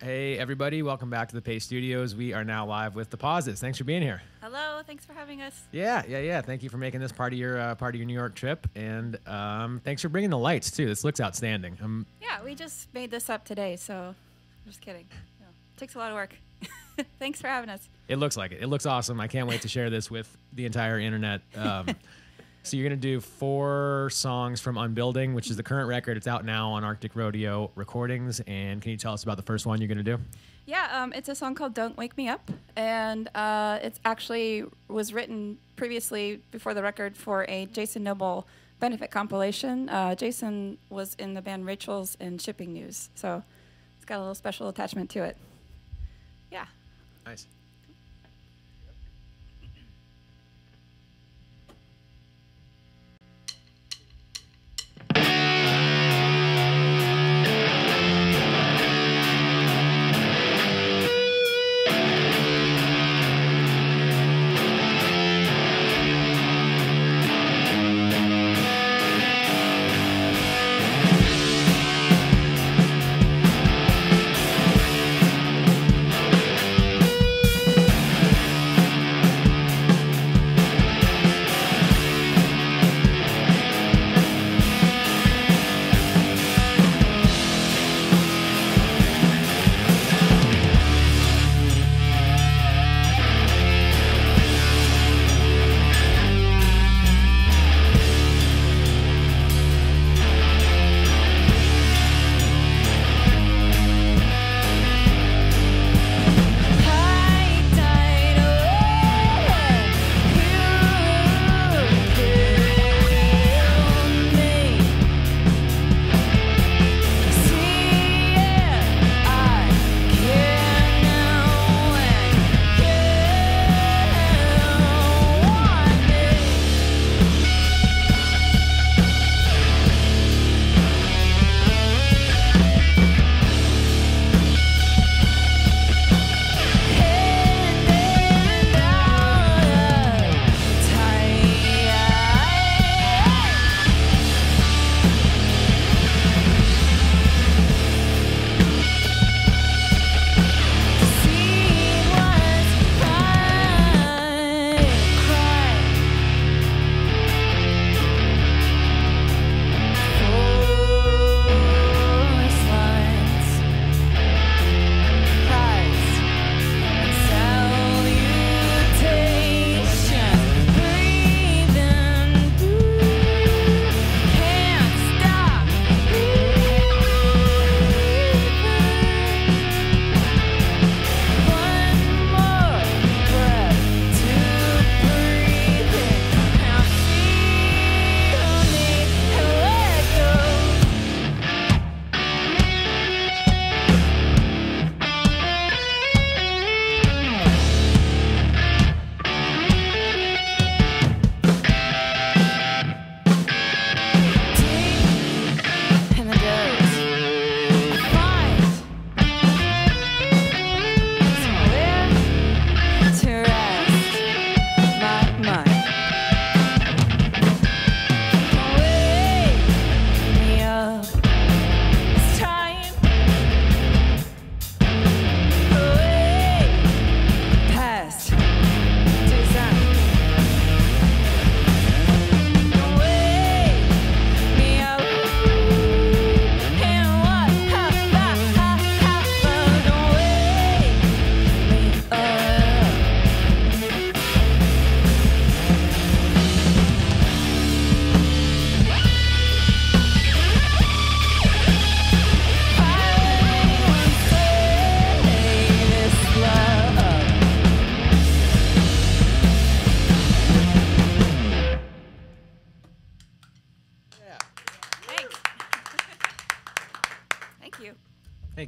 Hey, everybody. Welcome back to the Paste Studios. We are now live with the Pauses. Thanks for being here. Hello. Thanks for having us. Yeah. Thank you for making this part of your New York trip. And thanks for bringing the lights, too. This looks outstanding. Yeah, we just made this up today, so I'm just kidding. No, it takes a lot of work. Thanks for having us. It looks like it. It looks awesome. I can't wait to share this with the entire internet. So you're going to do 4 songs from Unbuilding, which is the current record. It's out now on Arctic Rodeo Recordings. And can you tell us about the first one you're going to do? Yeah, it's a song called Don't Wake Me Up. And it actually was written previously before the record for a Jason Noble benefit compilation. Jason was in the band Rachel's and Shipping News. So it's got a little special attachment to it. Yeah. Nice.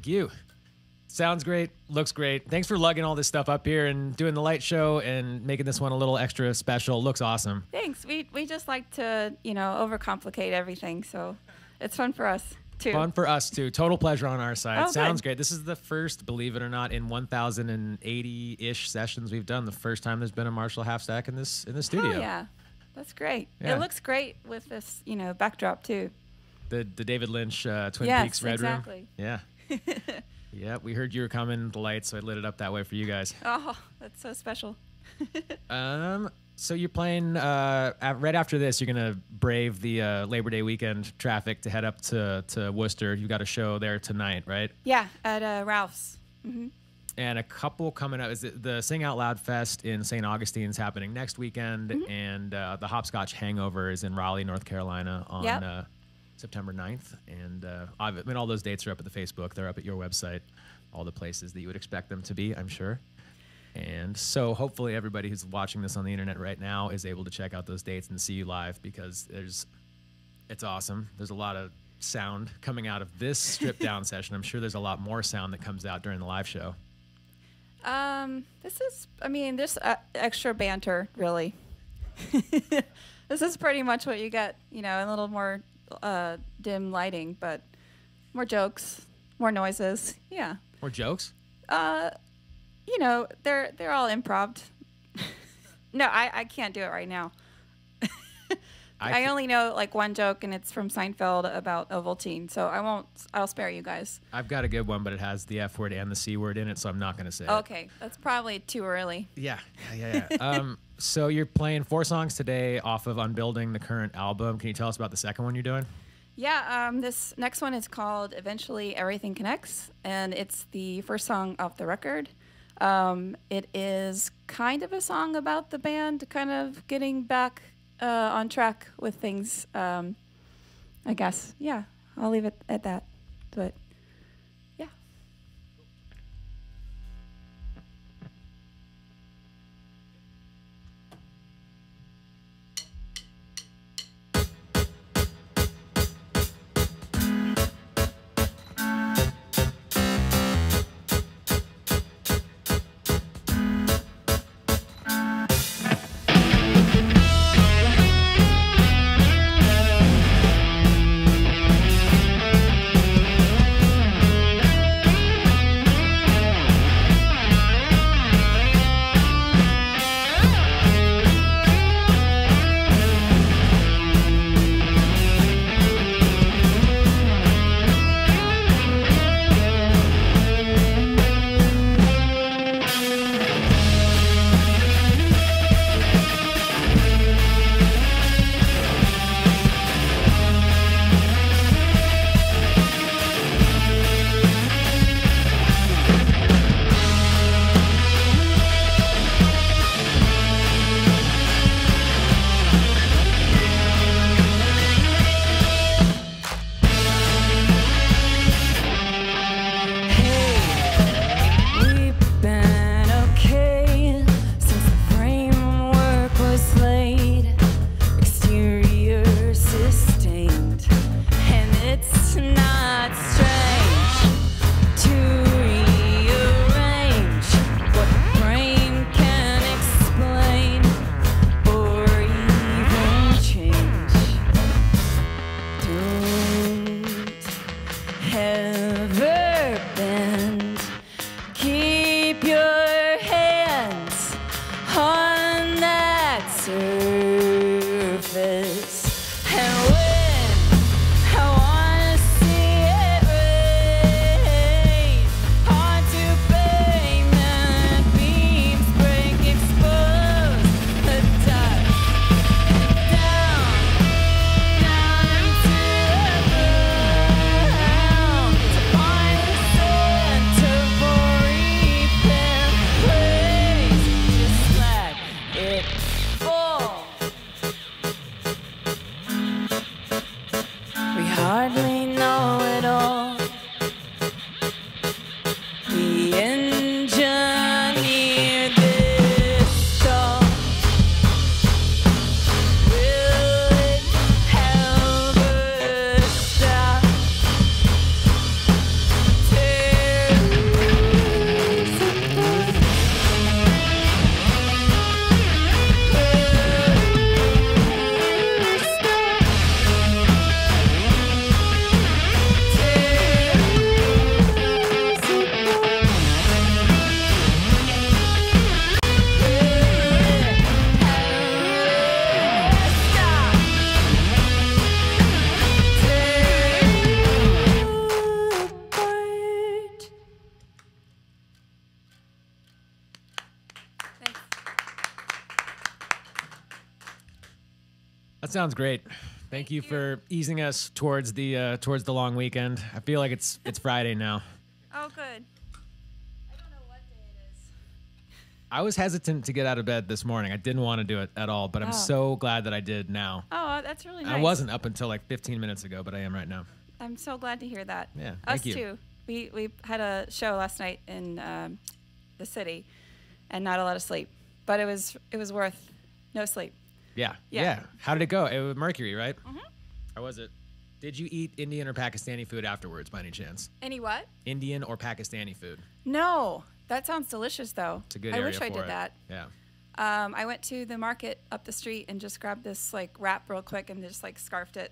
You. Sounds great. Looks great. Thanks for lugging all this stuff up here and doing the light show and making this one a little extra special. Looks awesome. Thanks. We just like to, you know, overcomplicate everything. So it's fun for us, too. Fun for us, too. Total pleasure on our side. Oh, sounds good. Great. This is the first, believe it or not, in 1,080-ish sessions we've done. The first time there's been a Marshall half stack in this studio. Oh, yeah. That's great. Yeah. It looks great with this, you know, backdrop, too. The David Lynch Twin Peaks Red Room. Exactly. Yeah. Yeah, we heard you were coming with the lights, so I lit it up that way for you guys. Oh, that's so special. So you're playing right after this. You're gonna brave the Labor Day weekend traffic to head up to Worcester. You got a show there tonight, right? Yeah, at Ralph's. Mm-hmm. And a couple coming up. Is it the Sing Out Loud Fest in St. Augustine is happening next weekend, mm-hmm. and the Hopscotch Hangover is in Raleigh, North Carolina, on yep. September 9th. And I mean, all those dates are up at the Facebook. They're up at your website. All the places that you would expect them to be, I'm sure. And so hopefully everybody who's watching this on the internet right now is able to check out those dates and see you live, because it's awesome. There's a lot of sound coming out of this stripped down session. I'm sure there's a lot more sound that comes out during the live show. This is, I mean, this extra banter, really. This is pretty much what you get, you know, a little more dim lighting, but more jokes, more noises. Yeah. More jokes? You know, they're all improv. No, I can't do it right now. I only know like one joke, and it's from Seinfeld about Ovaltine, so I won't. I'll spare you guys. I've got a good one, but it has the F word and the C word in it, so I'm not going to say it. Okay, that's probably too early. Yeah. So you're playing 4 songs today off of Unbuilding, the current album. Can you tell us about the second one you're doing? Yeah, this next one is called Eventually Everything Connects, and it's the first song off the record. It is kind of a song about the band kind of getting back on track with things, I guess. Yeah, I'll leave it at that. But yeah. That sounds great. Thank you for easing us towards the long weekend. I feel like it's Friday now. Oh, good. I don't know what day it is. I was hesitant to get out of bed this morning. I didn't want to do it at all, but I'm so glad that I did now. Oh, that's really nice. I wasn't up until like 15 minutes ago, but I am right now. I'm so glad to hear that. Yeah, thank you. Us too. We had a show last night in the city, and not a lot of sleep, but it was worth no sleep. Yeah. How did it go? It was Mercury, right? Mm-hmm. How was it? Did you eat Indian or Pakistani food afterwards, by any chance? Any what? Indian or Pakistani food. No. That sounds delicious, though. It's a good area for it. I wish I did that. Yeah. I went to the market up the street and just grabbed this, like, wrap real quick and just, like, scarfed it,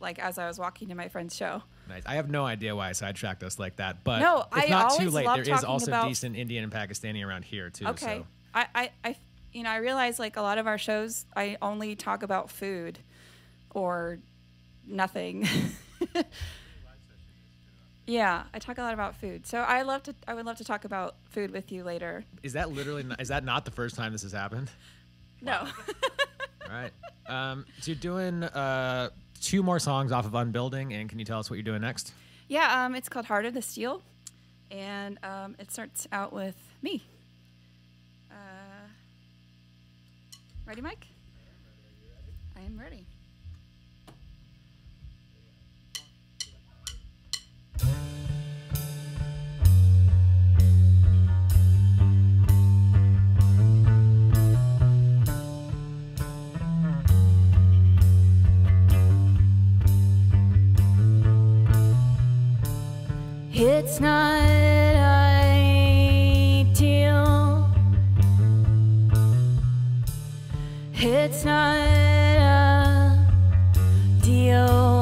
like, as I was walking to my friend's show. Nice. I have no idea why I sidetracked us like that, but no, it's not too late. There is also decent Indian and Pakistani around here, too. Okay. So. You know, I realize, like, a lot of our shows, I only talk about food or nothing. Yeah, I talk a lot about food. So I would love to talk about food with you later. Is that literally not, is that not the first time this has happened? Wow. No. All right. So you're doing two more songs off of Unbuilding, and can you tell us what you're doing next? Yeah, it's called Heart of the Steel, and it starts out with me. Ready, Mike? I am ready. It's not ideal. It's not a deal.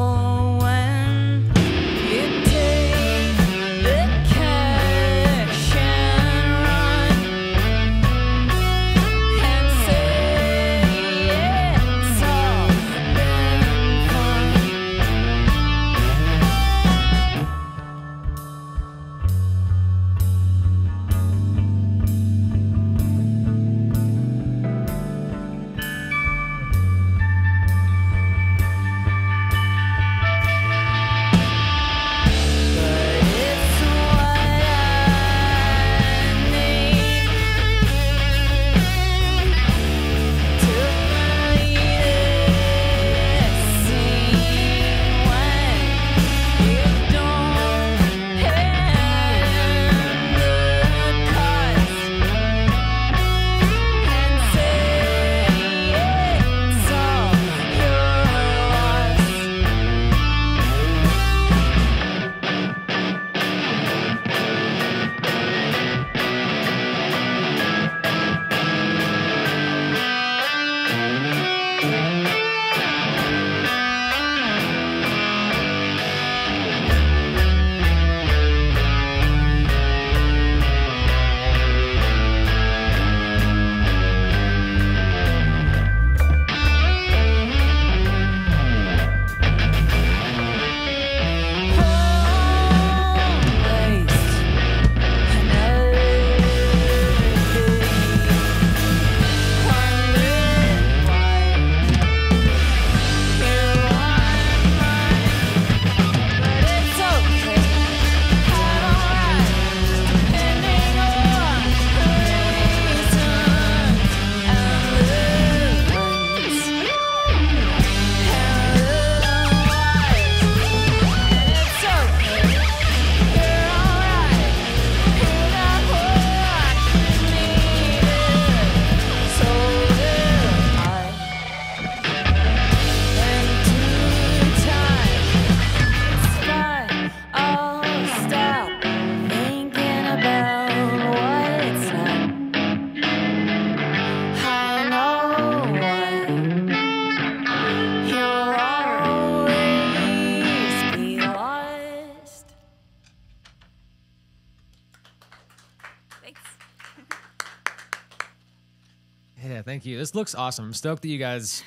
This looks awesome. I'm stoked that you guys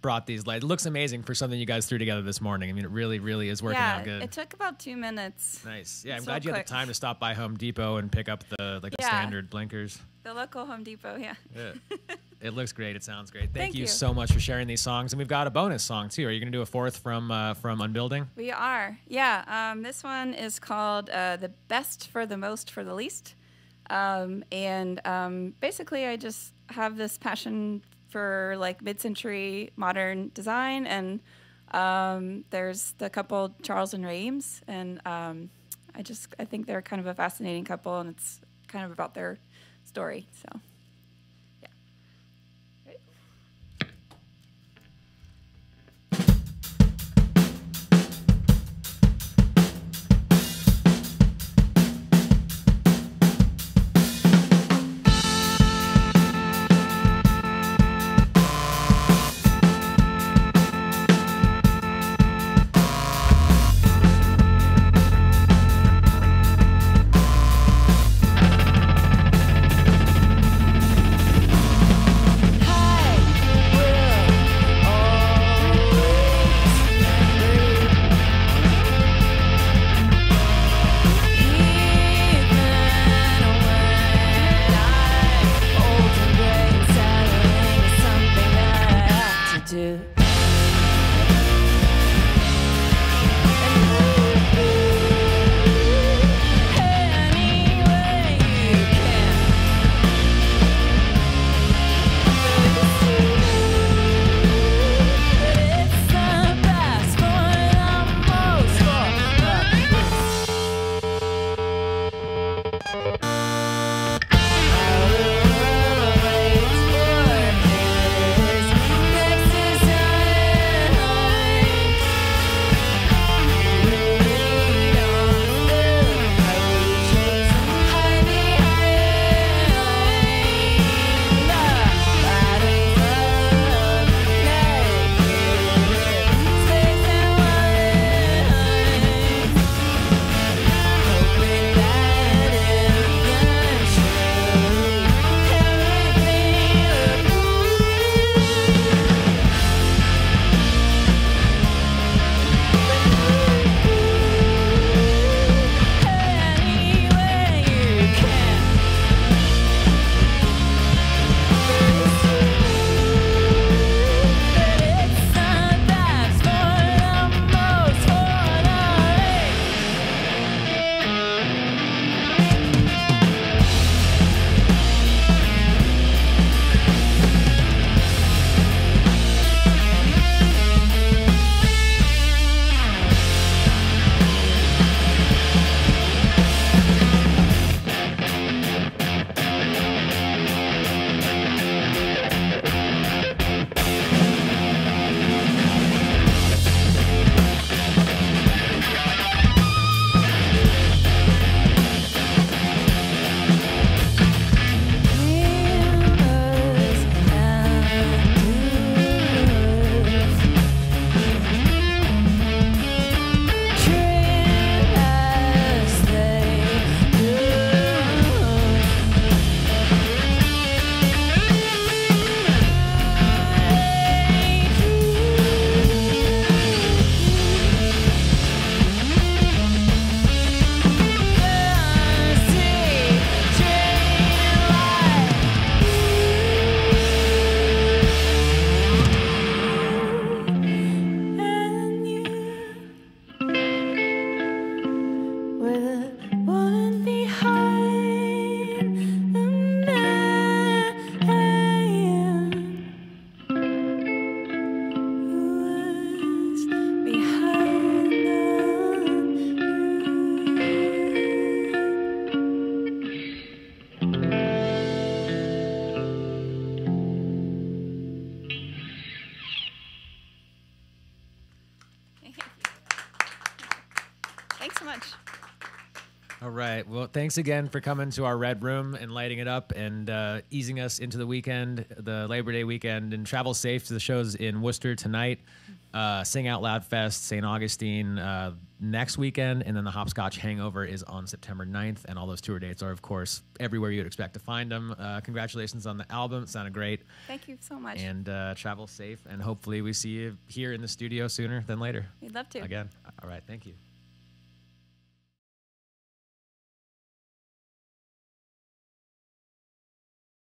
brought these lights. It looks amazing for something you guys threw together this morning. I mean, it really, really is working out good. It took about 2 minutes. Nice. Yeah, I'm glad you had the time to stop by Home Depot and pick up the standard blinkers. The local Home Depot, yeah. It looks great. It sounds great. Thank you so much for sharing these songs. And we've got a bonus song, too. Are you going to do a fourth from Unbuilding? We are, yeah. This one is called The Best for the Most for the Least. Basically, I just have this passion for, like, mid-century modern design. And there's the couple Charles and Ray Eames. And I think they're kind of a fascinating couple, and it's kind of about their story, so... Well, thanks again for coming to our Red Room and lighting it up and easing us into the weekend, the Labor Day weekend, and travel safe to the shows in Worcester tonight, Sing Out Loud Fest, St. Augustine next weekend, and then the Hopscotch Hangover is on September 9th, and all those tour dates are, of course, everywhere you would expect to find them. Congratulations on the album. It sounded great. Thank you so much. And travel safe, and hopefully we see you here in the studio sooner than later. We'd love to. Again, all right, thank you.